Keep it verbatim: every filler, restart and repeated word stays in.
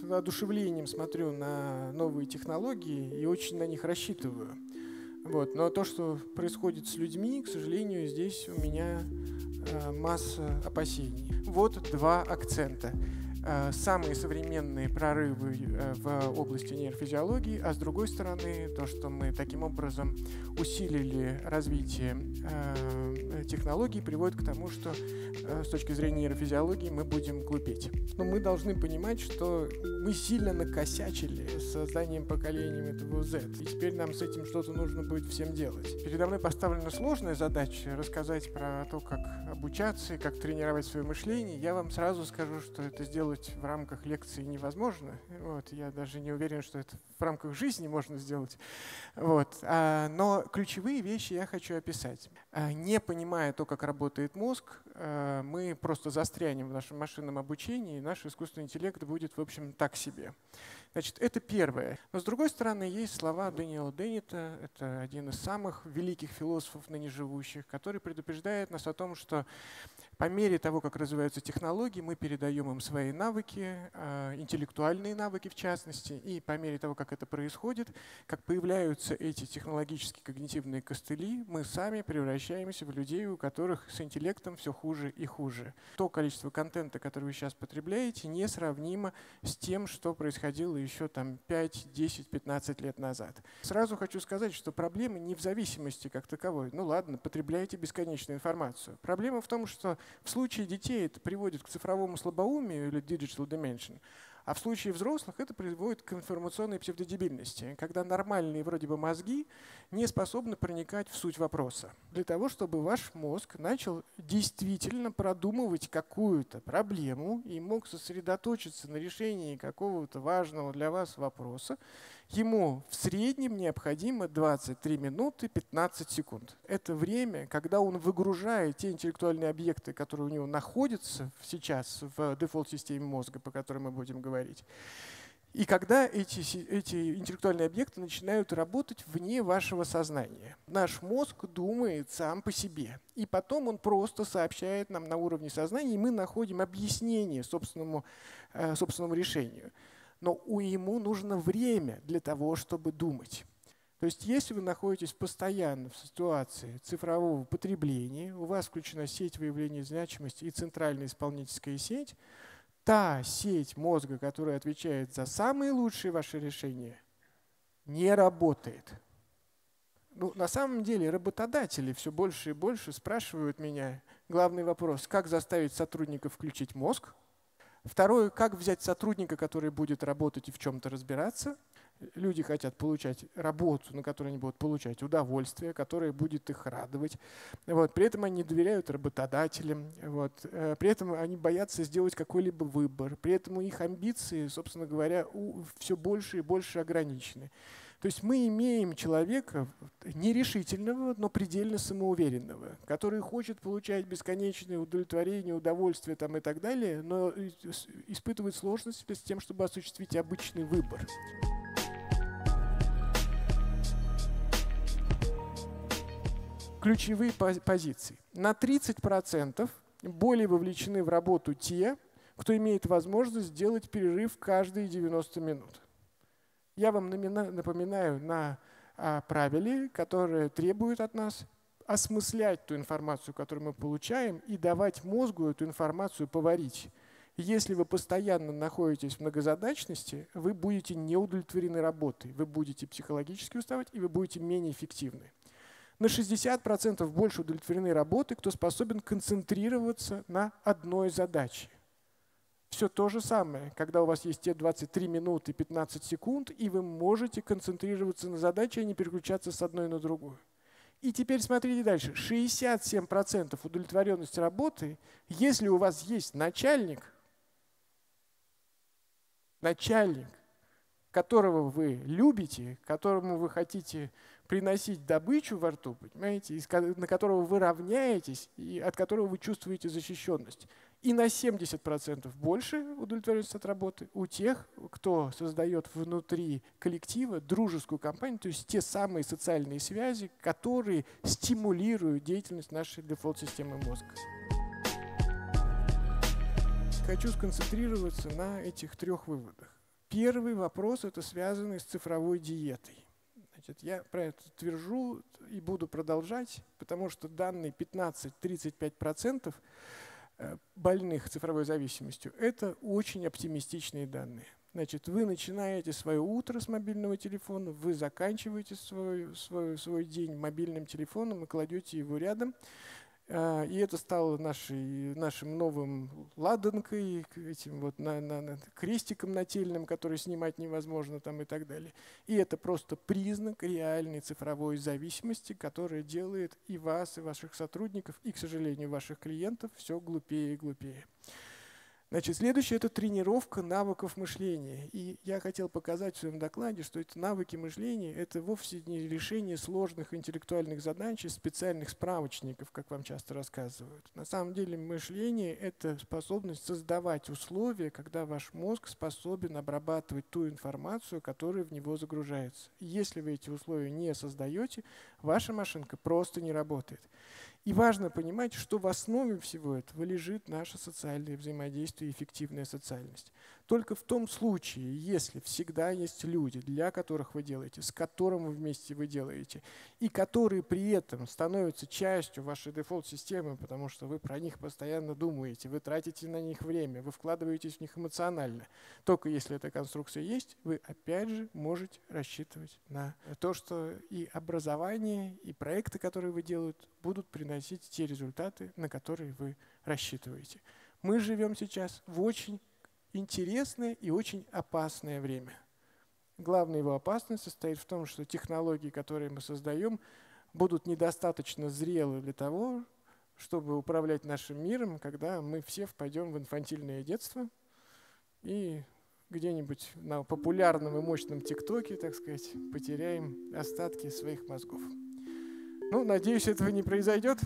с воодушевлением смотрю на новые технологии и очень на них рассчитываю. Вот. Но то, что происходит с людьми, к сожалению, здесь у меня э, масса опасений. Вот два акцента. Э, самые современные прорывы э, в области нейрофизиологии, а с другой стороны, то, что мы таким образом усилили развитие э, технологий, приводит к тому, что э, с точки зрения нейрофизиологии мы будем глупеть. Но мы должны понимать, что мы сильно накосячили с созданием поколения этого Z, и теперь нам с этим что-то нужно будет всем делать. Передо мной поставлена сложная задача рассказать про то, как обучаться и как тренировать свое мышление. Я вам сразу скажу, что это сделать в рамках лекции невозможно. Вот. Я даже не уверен, что это в рамках жизни можно сделать. Вот. А, но ключевые вещи я хочу описать. А, не понимая то, как работает мозг, а, мы просто застрянем в нашем машинном обучении, и наш искусственный интеллект будет, в общем, так себе. Значит, это первое. Но с другой стороны, есть слова Даниэла Деннета, это один из самых великих философов ныне живущих, который предупреждает нас о том, что по мере того, как развиваются технологии, мы передаем им свои навыки, интеллектуальные навыки в частности, и по мере того, как это происходит, как появляются эти технологические когнитивные костыли, мы сами превращаемся в людей, у которых с интеллектом все хуже и хуже. То количество контента, который вы сейчас потребляете, несравнимо с тем, что происходило еще там пять, десять, пятнадцать лет назад. Сразу хочу сказать, что проблема не в зависимости как таковой. Ну ладно, потребляйте бесконечную информацию. Проблема в том, что в случае детей это приводит к цифровому слабоумию или digital dimension, а в случае взрослых это приводит к информационной псевдодебильности, когда нормальные вроде бы мозги не способны проникать в суть вопроса. Для того, чтобы ваш мозг начал действительно продумывать какую-то проблему и мог сосредоточиться на решении какого-то важного для вас вопроса, ему в среднем необходимо двадцать три минуты пятнадцать секунд. Это время, когда он выгружает те интеллектуальные объекты, которые у него находятся сейчас в дефолт-системе мозга, по которой мы будем говорить. И когда эти, эти интеллектуальные объекты начинают работать вне вашего сознания. Наш мозг думает сам по себе. И потом он просто сообщает нам на уровне сознания, и мы находим объяснение собственному, э, собственному решению. Но у ему нужно время для того, чтобы думать. То есть если вы находитесь постоянно в ситуации цифрового потребления, у вас включена сеть выявления значимости и центральная исполнительская сеть, та сеть мозга, которая отвечает за самые лучшие ваши решения, не работает. Ну, на самом деле работодатели все больше и больше спрашивают меня главный вопрос, как заставить сотрудников включить мозг. Второе, как взять сотрудника, который будет работать и в чем-то разбираться. Люди хотят получать работу, на которой они будут получать удовольствие, которое будет их радовать. Вот. При этом они не доверяют работодателям. Вот. При этом они боятся сделать какой-либо выбор. При этом их амбиции, собственно говоря, все больше и больше ограничены. То есть мы имеем человека нерешительного, но предельно самоуверенного, который хочет получать бесконечное удовлетворение, удовольствие там, и так далее, но испытывает сложности с тем, чтобы осуществить обычный выбор. Ключевые позиции. На тридцать процентов более вовлечены в работу те, кто имеет возможность сделать перерыв каждые девяносто минут. Я вам напоминаю на правиле, которое требует от нас осмыслять ту информацию, которую мы получаем, и давать мозгу эту информацию поварить. Если вы постоянно находитесь в многозадачности, вы будете не удовлетворены работой, вы будете психологически уставать и вы будете менее эффективны. На шестьдесят процентов больше удовлетворены работы, кто способен концентрироваться на одной задаче. Все то же самое, когда у вас есть те двадцать три минуты пятнадцать секунд, и вы можете концентрироваться на задаче, а не переключаться с одной на другую. И теперь смотрите дальше. шестьдесят семь процентов удовлетворенность работы, если у вас есть начальник, начальник, которого вы любите, которому вы хотите приносить добычу во рту, понимаете, на которого вы равняетесь и от которого вы чувствуете защищенность. И на семьдесят процентов больше удовлетворенность от работы у тех, кто создает внутри коллектива дружескую компанию, то есть те самые социальные связи, которые стимулируют деятельность нашей дефолт-системы мозга. Хочу сконцентрироваться на этих трех выводах. Первый вопрос – это связанный с цифровой диетой. Значит, я про это твержу и буду продолжать, потому что данные пятнадцать-тридцать пять процентов больных цифровой зависимостью – это очень оптимистичные данные. Значит, вы начинаете свое утро с мобильного телефона, вы заканчиваете свой, свой, свой день мобильным телефоном и кладете его рядом. И это стало нашей, нашим новым ладанкой, этим вот на, на, на, крестиком нательным, который снимать невозможно там и так далее. И это просто признак реальной цифровой зависимости, которая делает и вас, и ваших сотрудников, и, к сожалению, ваших клиентов все глупее и глупее. Значит, следующее – это тренировка навыков мышления. И я хотел показать в своем докладе, что это навыки мышления – это вовсе не решение сложных интеллектуальных задач из специальных справочников, как вам часто рассказывают. На самом деле мышление – это способность создавать условия, когда ваш мозг способен обрабатывать ту информацию, которая в него загружается. И если вы эти условия не создаете, ваша машинка просто не работает. И важно понимать, что в основе всего этого лежит наше социальное взаимодействие и эффективная социальность. Только в том случае, если всегда есть люди, для которых вы делаете, с которым вы вместе вы делаете, и которые при этом становятся частью вашей дефолт-системы, потому что вы про них постоянно думаете, вы тратите на них время, вы вкладываетесь в них эмоционально. Только если эта конструкция есть, вы опять же можете рассчитывать на то, что и образование, и проекты, которые вы делаете, будут приносить носить те результаты, на которые вы рассчитываете. Мы живем сейчас в очень интересное и очень опасное время. Главная его опасность состоит в том, что технологии, которые мы создаем, будут недостаточно зрелы для того, чтобы управлять нашим миром, когда мы все впадем в инфантильное детство и где-нибудь на популярном и мощном ТикТоке, так сказать, потеряем остатки своих мозгов. Ну, надеюсь, этого не произойдет.